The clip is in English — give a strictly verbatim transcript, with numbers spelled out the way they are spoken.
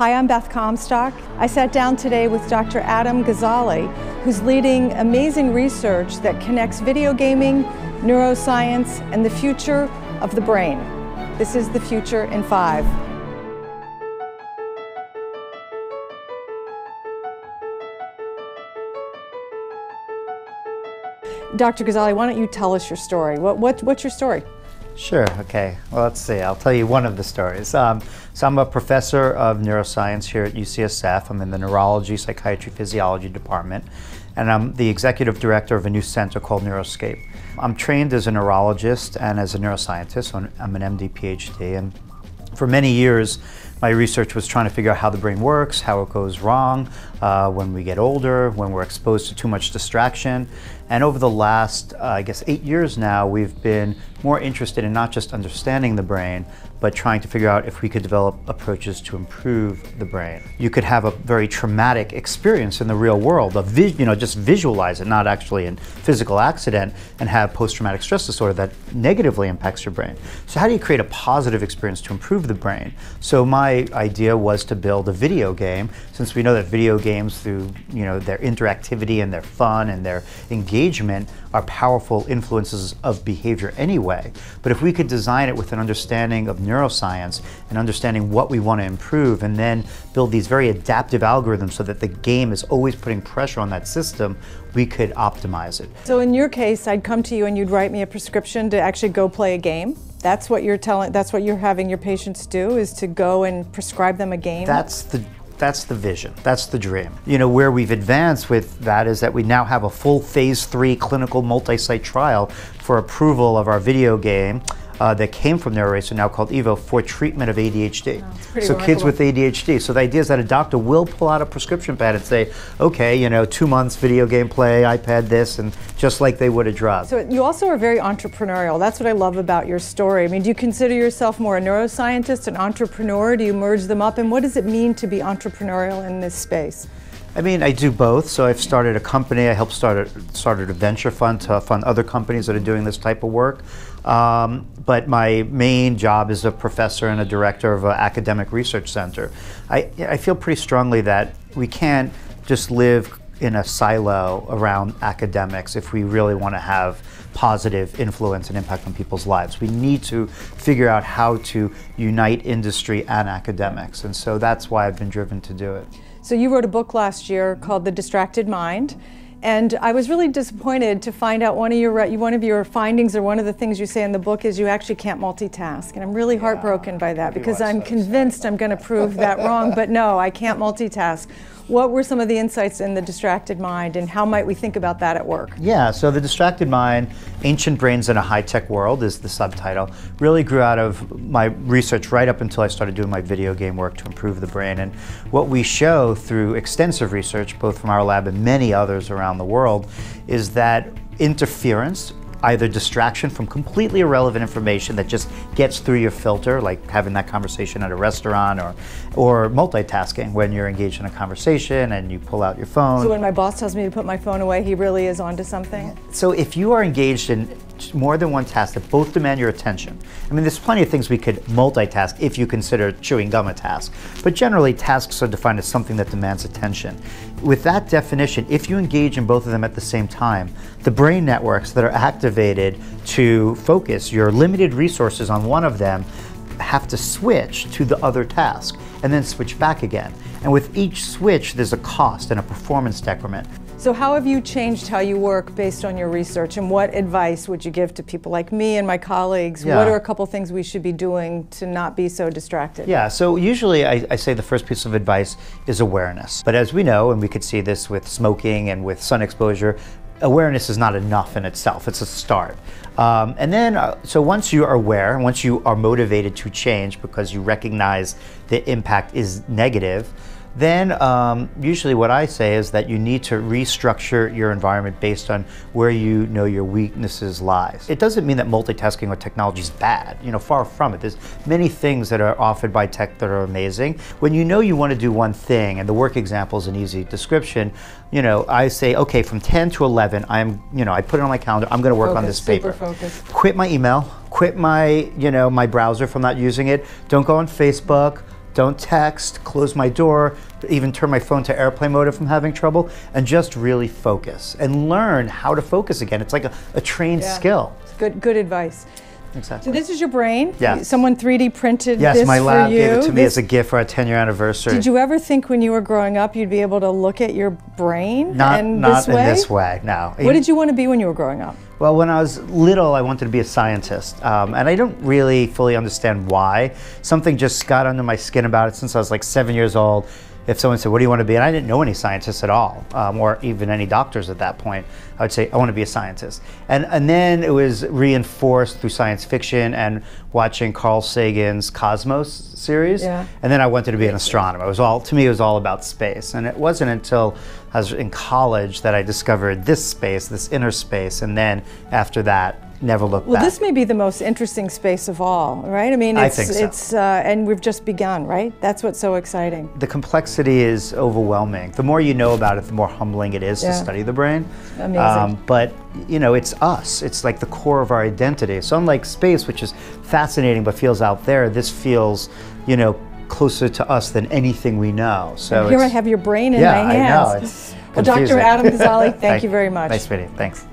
Hi, I'm Beth Comstock. I sat down today with Doctor Adam Gazzaley, who's leading amazing research that connects video gaming, neuroscience, and the future of the brain. This is The Future in Five. Doctor Gazzaley, why don't you tell us your story? What, what, what's your story? Sure, okay. Well, let's see. I'll tell you one of the stories. Um, so I'm a professor of neuroscience here at U C S F. I'm in the neurology, psychiatry, physiology department, and I'm the executive director of a new center called Neuroscape. I'm trained as a neurologist and as a neuroscientist. So I'm an M D, PhD, and for many years, my research was trying to figure out how the brain works, how it goes wrong uh, when we get older, when we're exposed to too much distraction. And over the last, uh, I guess, eight years now, we've been more interested in not just understanding the brain, but trying to figure out if we could develop approaches to improve the brain. You could have a very traumatic experience in the real world, a vi you know, just visualize it, not actually a physical accident, and have post-traumatic stress disorder that negatively impacts your brain. So how do you create a positive experience to improve the brain? So my idea was to build a video game, since we know that video games, through you know, their interactivity and their fun and their engagement, are powerful influences of behavior anyway. But if we could design it with an understanding of neuroscience and understanding what we want to improve, and then build these very adaptive algorithms so that the game is always putting pressure on that system, we could optimize it. So in your case, I'd come to you and you'd write me a prescription to actually go play a game? That's what you're telling, that's what you're having your patients do, is to go and prescribe them a game? That's the That's the vision, that's the dream. You know, where we've advanced with that is that we now have a full phase three clinical multi-site trial for approval of our video game uh, that came from NeuroRacer, now called Evo, for treatment of A D H D. Oh, so remarkable. Kids with A D H D. So the idea is that a doctor will pull out a prescription pad and say, okay, you know, two months video game play, iPad this, and just like they would a drug. So you also are very entrepreneurial. That's what I love about your story. I mean, do you consider yourself more a neuroscientist, an entrepreneur? Do you merge them up? And what does it mean to be entrepreneurial in this space? I mean, I do both. So I've started a company. I helped start a, started a venture fund to fund other companies that are doing this type of work. Um, but my main job is a professor and a director of an academic research center. I, I feel pretty strongly that we can't just live in a silo around academics if we really want to have positive influence and impact on people's lives. We need to figure out how to unite industry and academics, and so that's why I've been driven to do it. So you wrote a book last year called The Distracted Mind, and I was really disappointed to find out one of your one of your findings, or one of the things you say in the book, is you actually can't multitask. And I'm really yeah, heartbroken by that, because I'm convinced I'm going to prove that wrong, but no, I can't multitask. What were some of the insights in The Distracted Mind, and how might we think about that at work? Yeah, so The Distracted Mind, Ancient Brains in a High-Tech World is the subtitle. Really grew out of my research right up until I started doing my video game work to improve the brain. And what we show through extensive research, both from our lab and many others around the world, is that interference, either distraction from completely irrelevant information that just gets through your filter, like having that conversation at a restaurant, or or multitasking when you're engaged in a conversation and you pull out your phone. So when my boss tells me to put my phone away, he really is onto something? So if you are engaged in more than one task that both demand your attention. I mean, there's plenty of things we could multitask if you consider chewing gum a task, but generally tasks are defined as something that demands attention. With that definition, if you engage in both of them at the same time, the brain networks that are activated to focus your limited resources on one of them have to switch to the other task and then switch back again. And with each switch, there's a cost and a performance decrement. So how have you changed how you work based on your research, and what advice would you give to people like me and my colleagues? Yeah. What are a couple things we should be doing to not be so distracted? Yeah, so usually I, I say the first piece of advice is awareness. But as we know, and we could see this with smoking and with sun exposure, awareness is not enough in itself. It's a start. Um, and then, uh, so once you are aware, once you are motivated to change because you recognize the impact is negative, then um, usually what I say is that you need to restructure your environment based on where you know your weaknesses lies. It doesn't mean that multitasking or technology is bad, you know, far from it. There's many things that are offered by tech that are amazing. When you know you want to do one thing, and the work example is an easy description, you know, I say, okay, from ten to eleven, I'm, you know, I put it on my calendar, I'm going to work on this paper. Quit my email, quit my, you know, my browser if I'm not using it. Don't go on Facebook. don't text, close my door, even turn my phone to airplane mode if I'm having trouble, and just really focus and learn how to focus again. It's like a, a trained yeah. skill. Good, good advice. Exactly. So this is your brain. Yeah. Someone three D printed yes, this for you. Yes, my lab gave it to me this, as a gift for our ten year anniversary. Did you ever think when you were growing up you'd be able to look at your brain not, in not this way? Not in this way, no. What did you want to be when you were growing up? Well, when I was little, I wanted to be a scientist. Um, and I don't really fully understand why. Something just got under my skin about it since I was like seven years old. If someone said, what do you want to be? And I didn't know any scientists at all, um, or even any doctors at that point. I would say, I want to be a scientist. And, and then it was reinforced through science fiction and watching Carl Sagan's Cosmos series. Yeah. And then I wanted to be an astronomer. It was all, to me, it was all about space. And it wasn't until I was in college that I discovered this space, this inner space. And then after that, never look well, back. Well, this may be the most interesting space of all, right? I mean, it's, I think so. it's uh, and we've just begun, right? That's what's so exciting. The complexity is overwhelming. The more you know about it, the more humbling it is yeah. to study the brain. Amazing. Um, but, you know, it's us. It's like the core of our identity. So unlike space, which is fascinating but feels out there, this feels, you know, closer to us than anything we know. So and here I have your brain in yeah, my hands. Yeah, I know. It's well, Doctor Adam Gazzaley, thank, thank you very much. Nice meeting you. Thanks.